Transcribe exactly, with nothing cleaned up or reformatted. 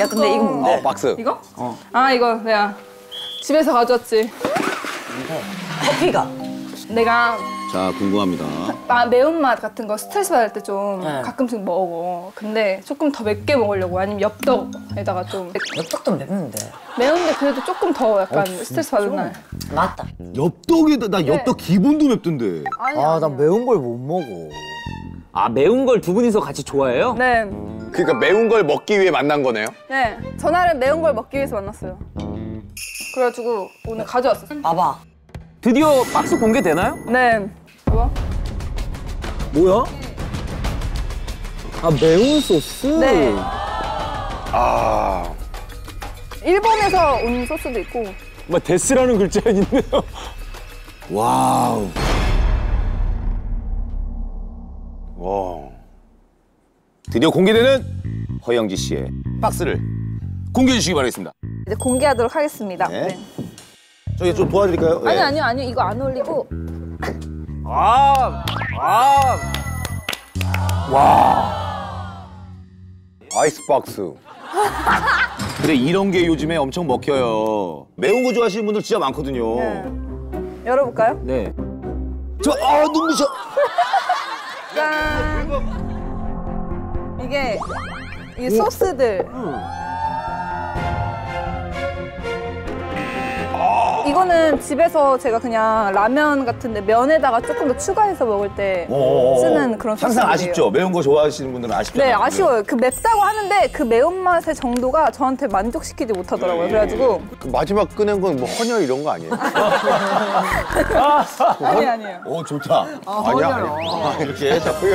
야 근데 이거 뭔데? 어, 박스. 이거? 어. 아 이거 내가 집에서 가져왔지. 커피가. 내가 자 궁금합니다. 아, 매운맛 같은 거 스트레스 받을 때 좀 네. 가끔씩 먹어. 근데 조금 더 맵게 먹으려고 아니면 엽떡에다가 좀. 엽떡도 맵는데. 매운데 그래도 조금 더 약간 어, 스트레스 받는 날. 맞다. 엽떡이다. 나 엽떡 네. 기본도 맵던데. 아 나 매운 걸 못 먹어. 아 매운 걸 두 분이서 같이 좋아해요? 네. 그러니까 매운 걸 먹기 위해 만난 거네요? 네. 전날은 매운 걸 먹기 위해서 만났어요. 그래가지고 오늘 가져왔었어요. 봐봐. 드디어 박스 공개되나요? 네. 봐봐. 뭐야? 아 매운 소스? 네. 아. 일본에서 온 소스도 있고. 막 데스라는 글자가 있네요. 와우. 와. 드디어 공개되는 허영지 씨의 박스를 공개해 주시기 바라겠습니다. 이제 공개하도록 하겠습니다. 네. 네. 저기 좀 도와드릴까요? 아니, 네. 아니요, 아니요. 이거 안 올리고. 아, 아. 와. 아이스박스. 근데 이런 게 요즘에 엄청 먹혀요. 매운 거 좋아하시는 분들 진짜 많거든요. 네. 열어볼까요? 네. 저, 아, 눈부셔. 짠. 이게 이 소스들. 음. 이거는 집에서 제가 그냥 라면 같은데 면에다가 조금 더 추가해서 먹을 때 오, 쓰는 그런 소스. 항상 아쉽죠? 매운 거 좋아하시는 분들은 아쉽죠? 네, 아쉬워요. 그 맵다고 하는데 그 매운맛의 정도가 저한테 만족시키지 못하더라고요. 그래가지고. 그 마지막 꺼낸 건 뭐 헌혈 이런 거 아니에요? 아니, 아니에요. 오, 좋다. 아, 아니야, 아니야. 아, 이렇게 자꾸.